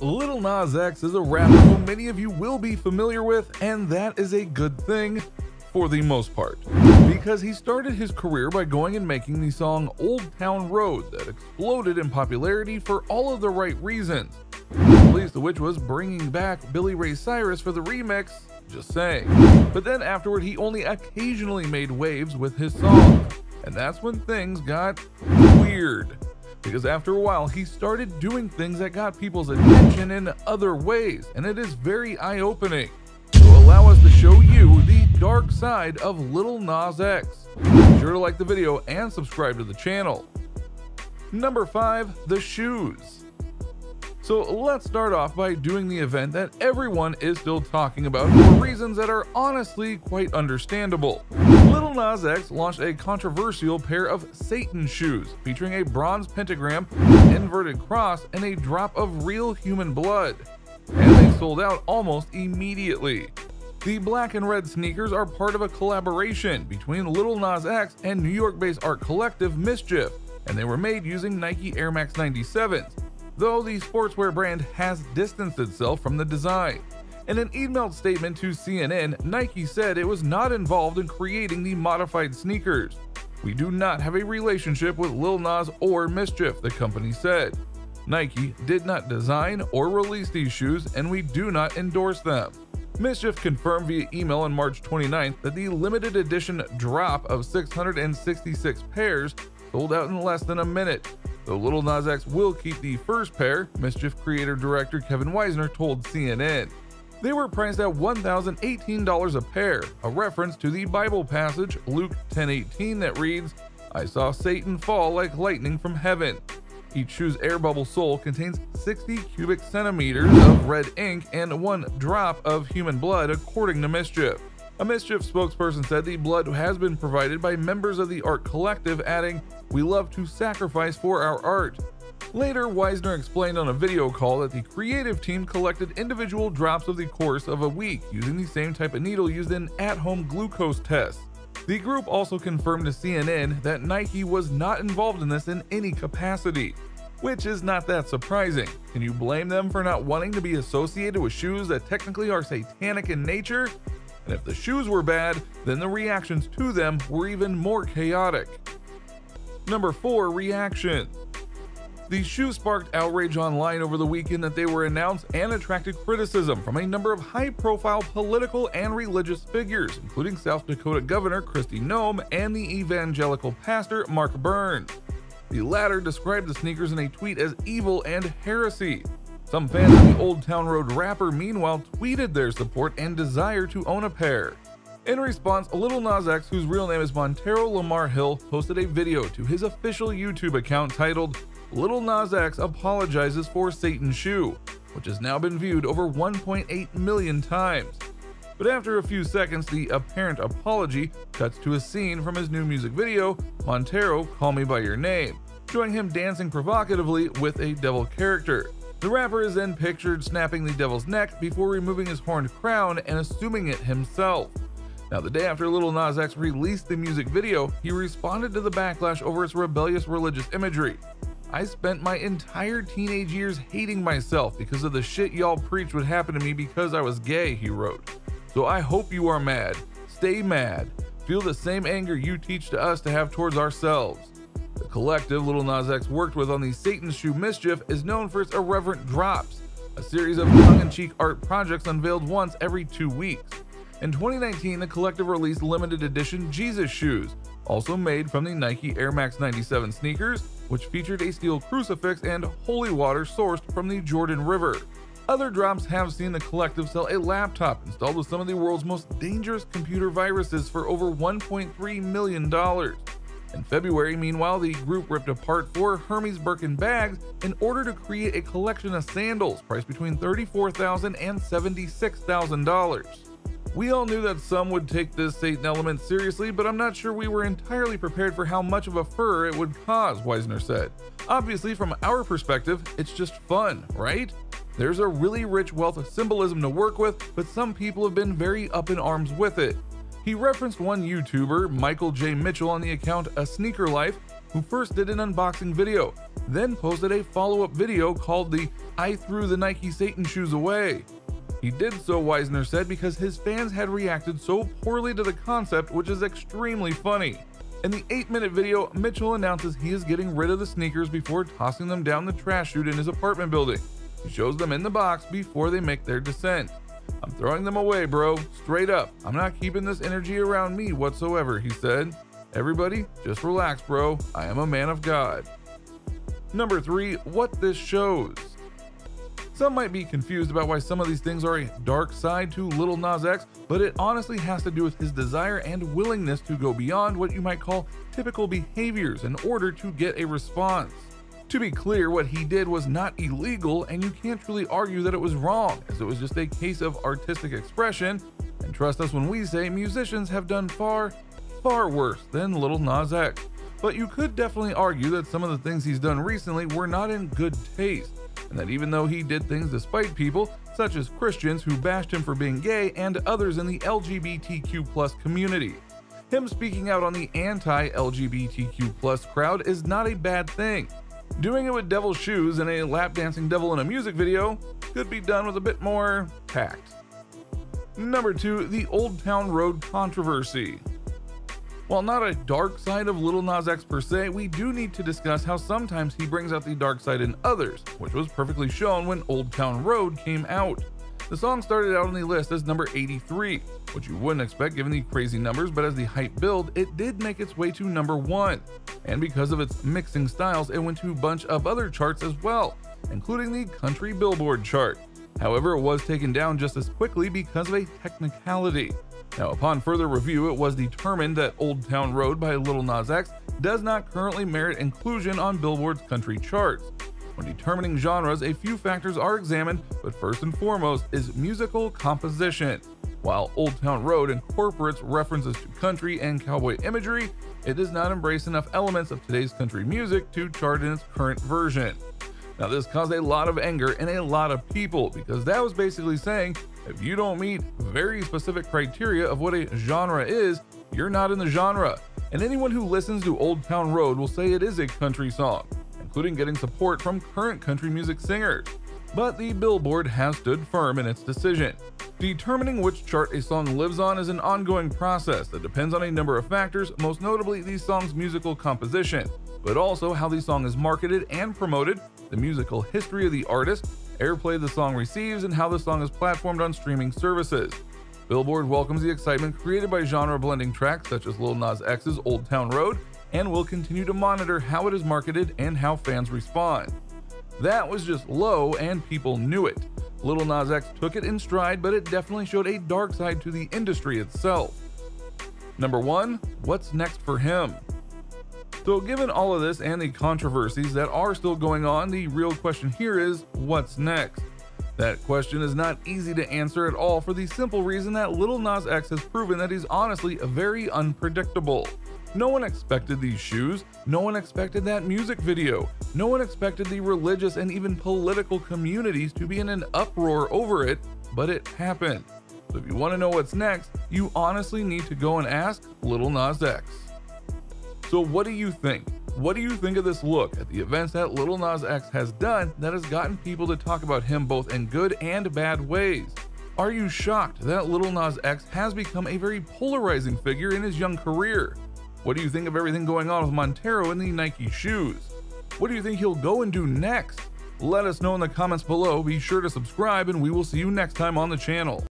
Lil Nas X is a rapper who many of you will be familiar with, and that is a good thing for the most part, because he started his career by going and making the song Old Town Road that exploded in popularity for all of the right reasons, at least the which was bringing back Billy Ray Cyrus for the remix, just saying. But then afterward he only occasionally made waves with his song, and that's when things got weird, because after a while he started doing things that got people's attention in other ways, and it is very eye-opening. So allow us to show you the dark side of Lil Nas X. Be sure to like the video and subscribe to the channel. Number 5. The shoes. So let's start off by doing the event that everyone is still talking about for reasons that are honestly quite understandable. Lil Nas X launched a controversial pair of Satan shoes featuring a bronze pentagram, an inverted cross, and a drop of real human blood, and they sold out almost immediately. The black and red sneakers are part of a collaboration between Lil Nas X and New York-based art collective Mischief, and they were made using Nike Air Max 97s, though the sportswear brand has distanced itself from the design. In an emailed statement to CNN, Nike said it was not involved in creating the modified sneakers. "We do not have a relationship with Lil Nas or Mischief," the company said. "Nike did not design or release these shoes, and we do not endorse them." Mischief confirmed via email on March 29th that the limited edition drop of 666 pairs sold out in less than a minute, though Lil Nas X will keep the first pair, Mischief creator-director Kevin Wisner told CNN. They were priced at $1,018 a pair, a reference to the Bible passage Luke 10:18 that reads, "I saw Satan fall like lightning from heaven." Each shoe's air bubble sole contains 60 cubic centimeters of red ink and one drop of human blood, according to Mischief. A Mischief spokesperson said the blood has been provided by members of the art collective, adding, "We love to sacrifice for our art." Later, Wisner explained on a video call that the creative team collected individual drops over the course of a week using the same type of needle used in at-home glucose tests. The group also confirmed to CNN that Nike was not involved in this in any capacity, which is not that surprising. Can you blame them for not wanting to be associated with shoes that technically are satanic in nature? And if the shoes were bad, then the reactions to them were even more chaotic. Number 4. Reaction. The shoes sparked outrage online over the weekend that they were announced and attracted criticism from a number of high-profile political and religious figures, including South Dakota Governor Kristi Noem and the evangelical pastor Mark Byrne. The latter described the sneakers in a tweet as evil and heresy. Some fans of the Old Town Road rapper, meanwhile, tweeted their support and desire to own a pair. In response, Lil Nas X, whose real name is Montero Lamar Hill, posted a video to his official YouTube account titled, "Lil Nas X Apologizes for Satan Shoe," which has now been viewed over 1.8 million times. But after a few seconds, the apparent apology cuts to a scene from his new music video, Montero Call Me By Your Name, showing him dancing provocatively with a devil character. The rapper is then pictured snapping the devil's neck before removing his horned crown and assuming it himself. Now, the day after Lil Nas X released the music video, he responded to the backlash over its rebellious religious imagery. "I spent my entire teenage years hating myself because of the shit y'all preached would happen to me because I was gay," he wrote. "So I hope you are mad. Stay mad. Feel the same anger you teach to us to have towards ourselves." The collective Lil Nas X worked with on the Satan Shoe Mischief is known for its irreverent drops, a series of tongue-in-cheek art projects unveiled once every 2 weeks. In 2019, the collective released limited edition Jesus shoes, also made from the Nike Air Max 97 sneakers, which featured a steel crucifix and holy water sourced from the Jordan River. Other drops have seen the collective sell a laptop installed with some of the world's most dangerous computer viruses for over $1.3 million. In February, meanwhile, the group ripped apart 4 Hermes Birkin bags in order to create a collection of sandals priced between $34,000 and $76,000. "We all knew that some would take this Satan element seriously, but I'm not sure we were entirely prepared for how much of a furor it would cause," Wisner said. "Obviously, from our perspective, it's just fun, right? There's a really rich wealth of symbolism to work with, but some people have been very up in arms with it." He referenced one YouTuber, Michael J. Mitchell, on the account A Sneaker Life, who first did an unboxing video, then posted a follow-up video called the "I Threw the Nike Satan Shoes Away." He did so, Wisner said, because his fans had reacted so poorly to the concept, which is extremely funny. In the 8-minute video, Mitchell announces he is getting rid of the sneakers before tossing them down the trash chute in his apartment building. He shows them in the box before they make their descent. "I'm throwing them away, bro, straight up. I'm not keeping this energy around me whatsoever," he said. "Everybody, just relax, bro. I am a man of God." Number 3, what this shows. Some might be confused about why some of these things are a dark side to Lil Nas X, but it honestly has to do with his desire and willingness to go beyond what you might call typical behaviors in order to get a response. To be clear, what he did was not illegal, and you can't truly argue that it was wrong, as it was just a case of artistic expression, and trust us when we say musicians have done far, far worse than Lil Nas X. But you could definitely argue that some of the things he's done recently were not in good taste, and that even though he did things despite people, such as Christians who bashed him for being gay and others in the LGBTQ+ community. Him speaking out on the anti-LGBTQ+ crowd is not a bad thing. Doing it with devil shoes and a lap-dancing devil in a music video could be done with a bit more tact. Number 2, the Old Town Road controversy. While not a dark side of Lil Nas X per se, we do need to discuss how sometimes he brings out the dark side in others, which was perfectly shown when Old Town Road came out. The song started out on the list as number 83, which you wouldn't expect given the crazy numbers, but as the hype built, it did make its way to number 1. And because of its mixing styles, it went to a bunch of other charts as well, including the country Billboard chart. However, it was taken down just as quickly because of a technicality. Now, upon further review, it was determined that Old Town Road by Lil Nas X does not currently merit inclusion on Billboard's country charts. When determining genres, a few factors are examined, but first and foremost is musical composition. While Old Town Road incorporates references to country and cowboy imagery, it does not embrace enough elements of today's country music to chart in its current version. Now, this caused a lot of anger in a lot of people, because that was basically saying, if you don't meet very specific criteria of what a genre is, you're not in the genre. And anyone who listens to Old Town Road will say it is a country song, including getting support from current country music singers. But the Billboard has stood firm in its decision. Determining which chart a song lives on is an ongoing process that depends on a number of factors, most notably the song's musical composition, but also how the song is marketed and promoted, the musical history of the artist, airplay the song receives, and how the song is platformed on streaming services. Billboard welcomes the excitement created by genre-blending tracks such as Lil Nas X's Old Town Road, and will continue to monitor how it is marketed and how fans respond. That was just low, and people knew it. Lil Nas X took it in stride, but it definitely showed a dark side to the industry itself. Number 1, what's next for him? So given all of this and the controversies that are still going on, the real question here is, what's next? That question is not easy to answer at all, for the simple reason that Lil Nas X has proven that he's honestly very unpredictable. No one expected these shoes, no one expected that music video, no one expected the religious and even political communities to be in an uproar over it, but it happened. So if you want to know what's next, you honestly need to go and ask Lil Nas X. So what do you think? What do you think of this look at the events that Lil Nas X has done that has gotten people to talk about him both in good and bad ways? Are you shocked that Lil Nas X has become a very polarizing figure in his young career? What do you think of everything going on with Montero and the Nike shoes? What do you think he'll go and do next? Let us know in the comments below. Be sure to subscribe, and we will see you next time on the channel.